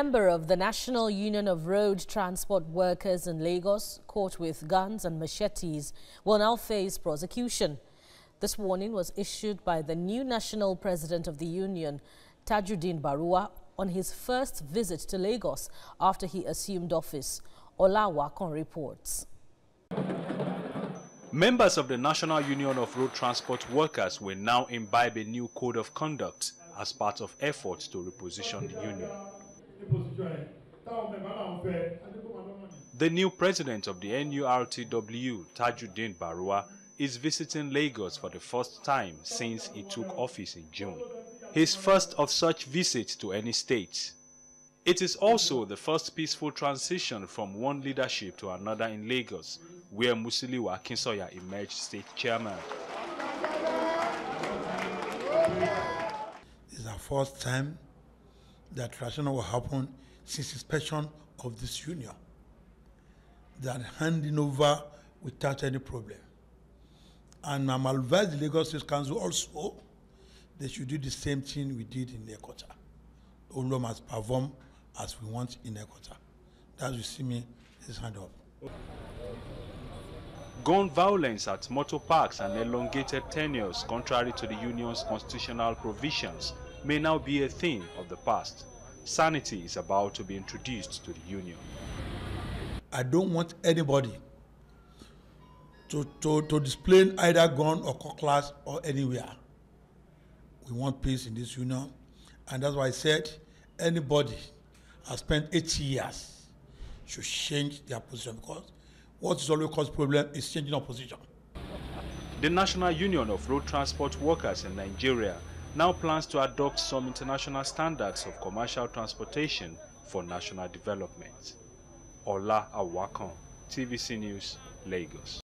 member of the National Union of Road Transport Workers in Lagos, caught with guns and machetes, will now face prosecution. This warning was issued by the new national president of the union, Tajudeen Baruwa, on his first visit to Lagos after he assumed office. Ola Awakan reports. Members of the National Union of Road Transport Workers will now imbibe a new code of conduct as part of efforts to reposition the union. The new president of the NURTW, Tajudeen Baruwa, is visiting Lagos for the first time since he took office in June. His first of such visits to any state. It is also the first peaceful transition from one leadership to another in Lagos, where Musiliu Akinsanya emerged state chairman. It's the first time that transition will happen since inspection of this union. That handing over without any problem. And I'm advised the Lagos State Council also they should do the same thing we did in Ekota. Ola must perform as we want in Ekota. That you see me, his hand up. Gun violence at motor parks and elongated tenures, contrary to the union's constitutional provisions, may now be a thing of the past. Sanity is about to be introduced to the union. I don't want anybody to display either gun or cutlass or anywhere. We want peace in this union, and that's why I said anybody has spent 80 years should change their position, because what is always cause problem is changing our position. The National Union of Road Transport Workers in Nigeria now plans to adopt some international standards of commercial transportation for national development. Ola Awakan, TVC News, Lagos.